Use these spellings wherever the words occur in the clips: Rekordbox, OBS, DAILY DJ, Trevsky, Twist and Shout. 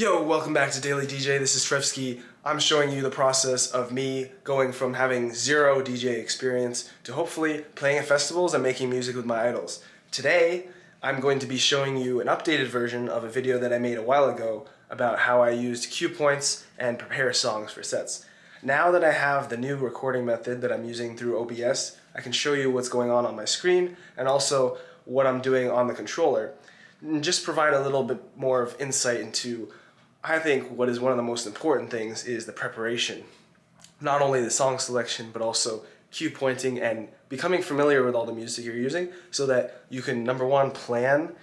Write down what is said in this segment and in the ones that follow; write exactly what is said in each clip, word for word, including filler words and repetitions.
Yo, welcome back to Daily D J. This is Trevsky. I'm showing you the process of me going from having zero D J experience to hopefully playing at festivals and making music with my idols. Today, I'm going to be showing you an updated version of a video that I made a while ago about how I used cue points and prepare songs for sets. Now that I have the new recording method that I'm using through O B S, I can show you what's going on on my screen and also what I'm doing on the controller, and just provide a little bit more of insight into, I think, what is one of the most important things is the preparation. Not only the song selection, but also cue pointing and becoming familiar with all the music you're using so that you can, number one, plan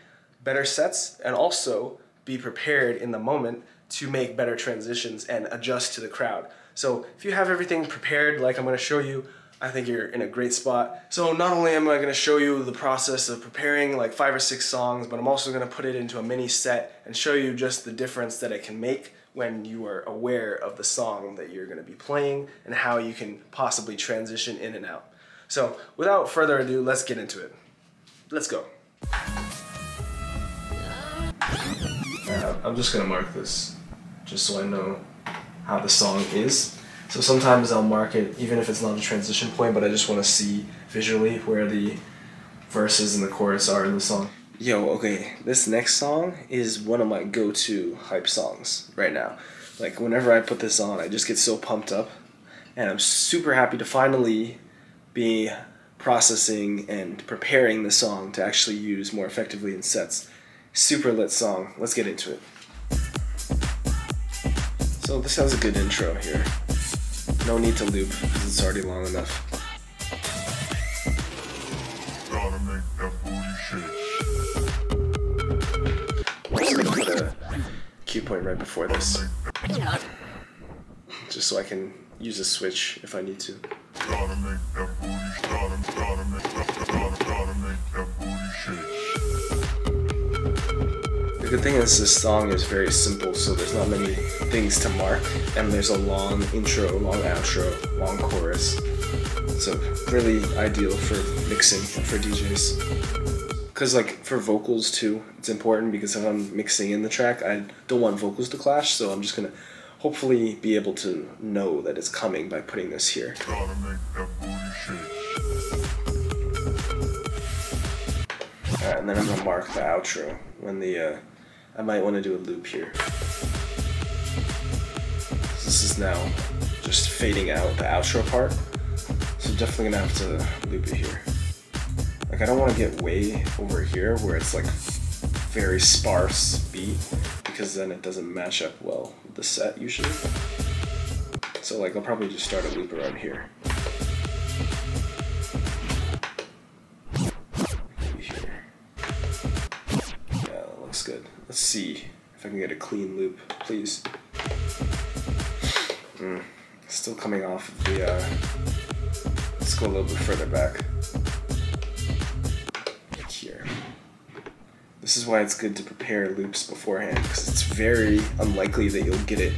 better sets and also be prepared in the moment to make better transitions and adjust to the crowd. So if you have everything prepared like I'm going to show you, I think you're in a great spot. So not only am I going to show you the process of preparing like five or six songs, but I'm also going to put it into a mini set and show you just the difference that it can make when you are aware of the song that you're going to be playing and how you can possibly transition in and out. So without further ado, let's get into it. Let's go. Yeah, I'm just going to mark this just so I know how the song is. So sometimes I'll mark it, even if it's not a transition point, but I just want to see visually where the verses and the chorus are in the song. Yo, okay, this next song is one of my go-to hype songs right now. Like, whenever I put this on, I just get so pumped up, and I'm super happy to finally be processing and preparing the song to actually use more effectively in sets. Super lit song. Let's get into it. So this has a good intro here. No need to loop, because it's already long enough. Gotta make that booty shake. Let's make the cue point right before this, just so I can use a switch if I need to. Gotta make that booty, gotta, gotta make that, gotta, gotta make that booty shake. The good thing is this song is very simple, so there's not many things to mark, and there's a long intro, long outro, long chorus, so really ideal for mixing for D Js. Because like for vocals too, it's important, because if I'm mixing in the track, I don't want vocals to clash, so I'm just gonna hopefully be able to know that it's coming by putting this here. Alright, and then I'm gonna mark the outro when the, uh, I might want to do a loop here. This is now just fading out the outro part, so I'm definitely gonna have to loop it here. Like, I don't want to get way over here where it's like very sparse beat, because then it doesn't match up well with the set usually. So like I'll probably just start a loop around here. Maybe here. Yeah, that looks good. Let's see if I can get a clean loop, please. Mm, still coming off of the, uh, let's go a little bit further back. Like here. This is why it's good to prepare loops beforehand, because it's very unlikely that you'll get it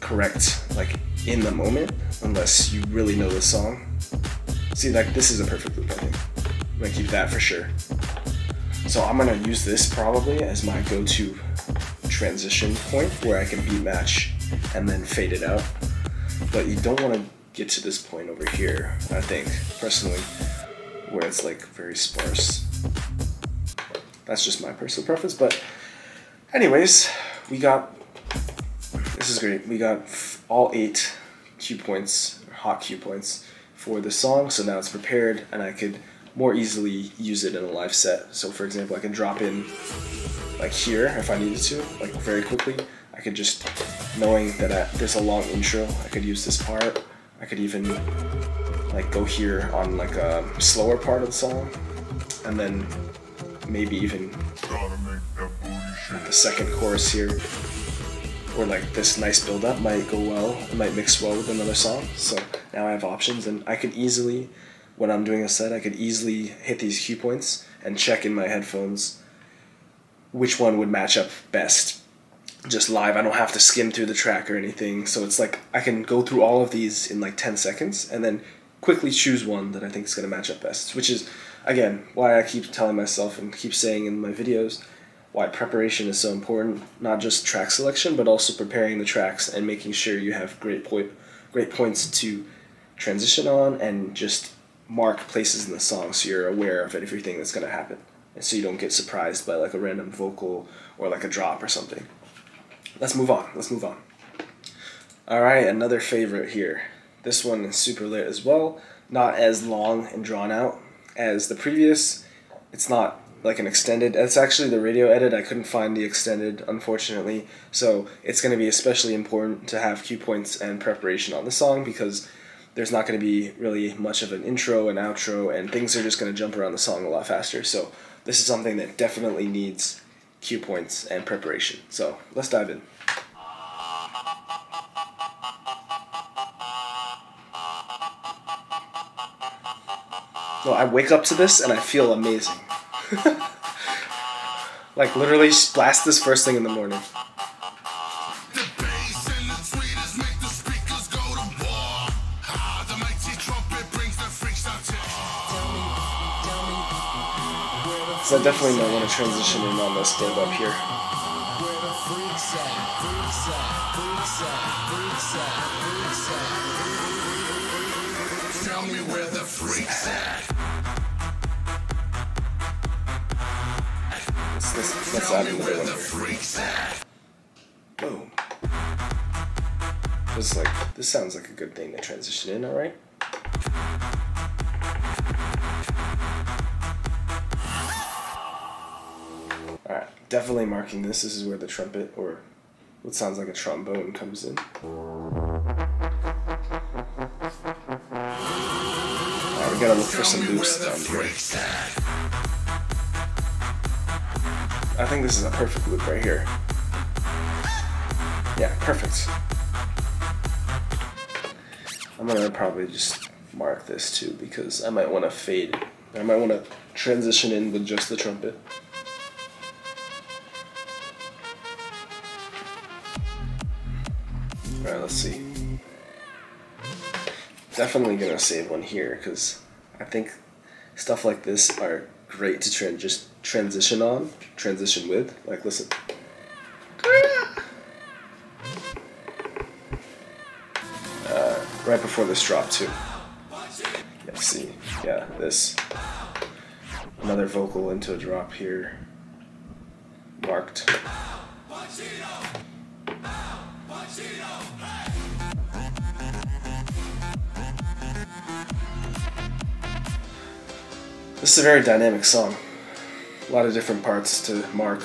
correct, like, in the moment, unless you really know the song. See, like, this is a perfect loop, I think. I'm gonna keep that for sure. So I'm gonna use this probably as my go-to transition point where I can beat match and then fade it out, but you don't want to get to this point over here, I think, personally, where it's like very sparse. That's just my personal preference, but anyways, we got, this is great, we got all eight cue points, or hot cue points, for the song, so now it's prepared, and I could more easily use it in a live set. So for example, I can drop in like here if I needed to, like very quickly. I could just, knowing that I, there's a long intro, I could use this part. I could even like go here on like a slower part of the song, and then maybe even like the second chorus here, or like this nice build up might go well, it might mix well with another song. So now I have options, and I could easily, when I'm doing a set, I could easily hit these cue points and check in my headphones which one would match up best. Just live, I don't have to skim through the track or anything, so it's like I can go through all of these in like ten seconds and then quickly choose one that I think is going to match up best, which is, again, why I keep telling myself and keep saying in my videos why preparation is so important, not just track selection, but also preparing the tracks and making sure you have great point, great points to transition on and just mark places in the song so you're aware of everything that's going to happen, and so you don't get surprised by like a random vocal or like a drop or something. Let's move on. Let's move on. All right, another favorite here. This one is super lit as well. Not as long and drawn out as the previous. It's not like an extended. It's actually the radio edit. I couldn't find the extended, unfortunately. So it's going to be especially important to have cue points and preparation on the song, because there's not going to be really much of an intro and outro, and things are just going to jump around the song a lot faster. So this is something that definitely needs cue points and preparation. So let's dive in. No, I wake up to this and I feel amazing. Like literally blast this first thing in the morning. So I definitely might want to transition in on this build up here. Tell me where the freaks at. Let's, let's add another one here. Boom. Just like, this sounds like a good thing to transition in, alright? Alright, definitely marking this. This is where the trumpet, or what sounds like a trombone, comes in. We gotta look for some loops down here. I think this is a perfect loop right here. Yeah, perfect. I'm gonna probably just mark this too, because I might want to fade. I might want to transition in with just the trumpet. Alright, let's see. Definitely gonna save one here, because I think stuff like this are great to tran just transition on, transition with. Like, listen. Uh, right before this drop, too. Yeah, see? Yeah, this. Another vocal into a drop here. Marked. This is a very dynamic song. A lot of different parts to mark.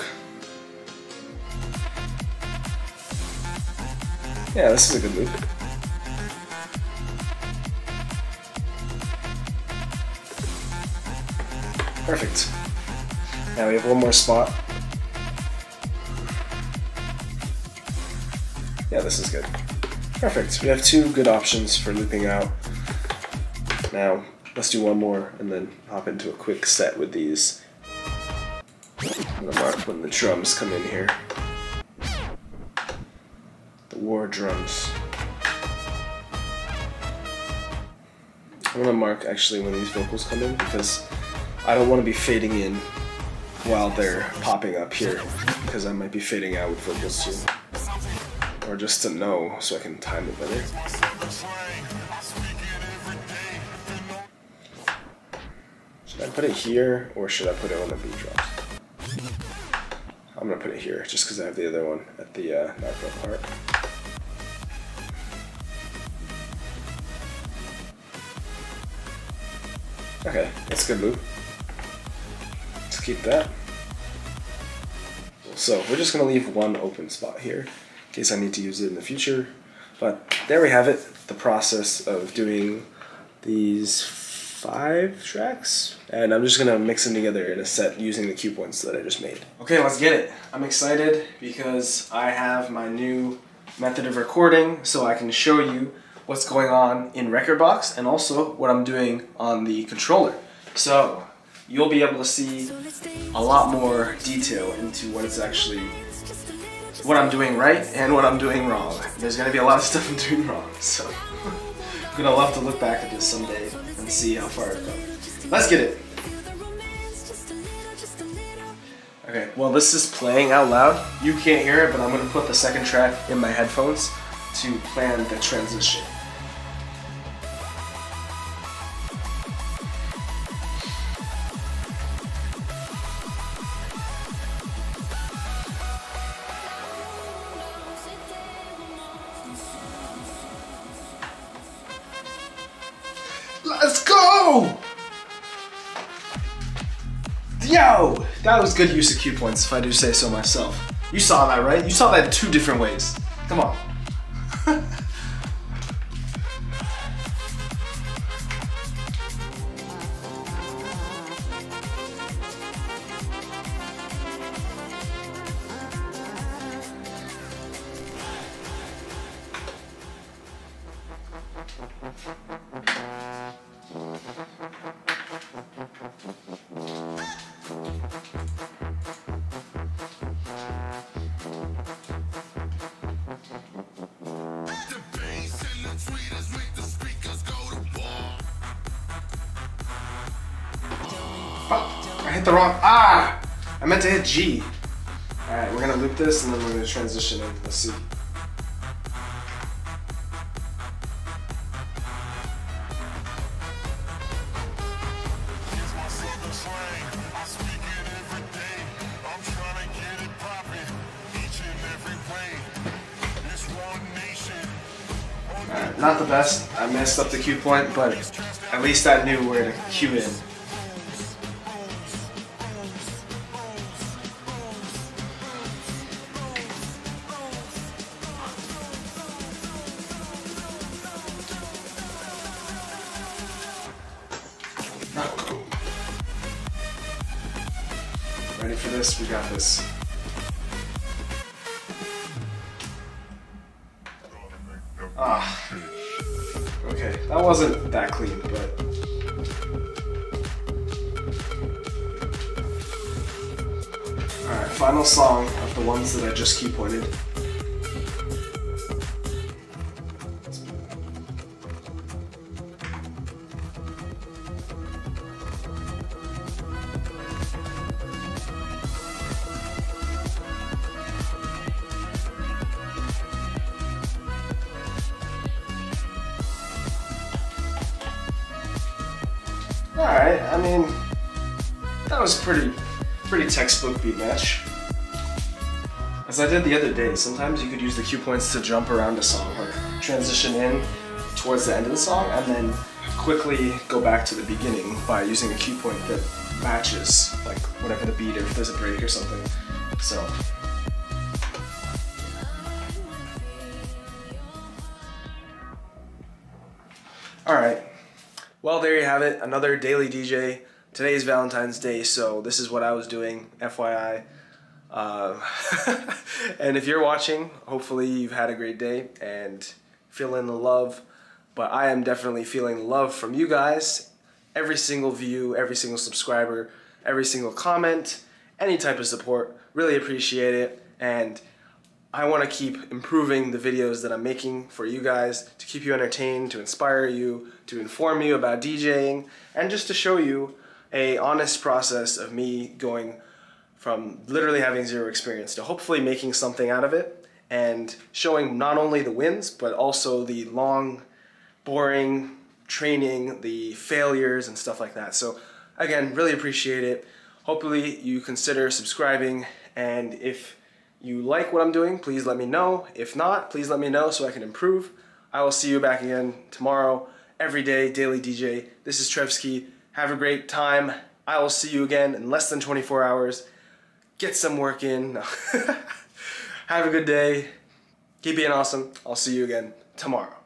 Yeah, this is a good loop. Perfect. Now we have one more spot. Yeah, this is good. Perfect. We have two good options for looping out. Now, let's do one more and then hop into a quick set with these. I'm gonna mark when the drums come in here. The war drums. I'm gonna mark actually when these vocals come in, because I don't want to be fading in while they're popping up here, because I might be fading out with vocals too. Or just to know so I can time it better. Should I put it here, or should I put it on the beat drop? I'm gonna put it here, just because I have the other one at the uh, macro part. Okay, that's a good loop. Let's keep that. So we're just gonna leave one open spot here, in case I need to use it in the future. But there we have it, the process of doing these five tracks, and I'm just gonna mix them together in a set using the cue points that I just made. Okay, let's get it. I'm excited because I have my new method of recording, so I can show you what's going on in Rekordbox and also what I'm doing on the controller. So you'll be able to see a lot more detail into what it's actually, what I'm doing right and what I'm doing wrong. There's gonna be a lot of stuff I'm doing wrong, so I'm gonna love to look back at this someday and see how far it goes. Let's get it! Okay, well this is playing out loud. You can't hear it, but I'm gonna put the second track in my headphones to plan the transition. Let's go! Yo! That was good use of cue points, if I do say so myself. You saw that, right? You saw that two different ways. Come on. Oh, I hit the wrong, ah! I meant to hit G. All right, we're gonna loop this and then we're gonna transition into the C. All right, not the best. I messed up the cue point, but at least I knew where to cue in. Ready for this? We got this. Ah. Okay, that wasn't that clean, but... Alright, final song of the ones that I just key pointed. Alright, I mean, that was pretty, pretty textbook beat match. As I did the other day, sometimes you could use the cue points to jump around a song, or transition in towards the end of the song, and then quickly go back to the beginning by using a cue point that matches, like, whatever the beat, or if there's a break or something, so. Alright. Well, there you have it, another Daily D J. Today is Valentine's Day, so this is what I was doing, F Y I. Uh, and if you're watching, hopefully you've had a great day and feeling the love. But I am definitely feeling love from you guys. Every single view, every single subscriber, every single comment, any type of support. Really appreciate it. And I want to keep improving the videos that I'm making for you guys to keep you entertained, to inspire you, to inform you about DJing, and just to show you an honest process of me going from literally having zero experience to hopefully making something out of it, and showing not only the wins, but also the long, boring training, the failures, and stuff like that. So again, really appreciate it. Hopefully you consider subscribing, and if you like what I'm doing, please let me know. If not, please let me know so I can improve. I will see you back again tomorrow, every day, Daily D J. This is Trevsky. Have a great time. I will see you again in less than twenty-four hours. Get some work in. No. Have a good day. Keep being awesome. I'll see you again tomorrow.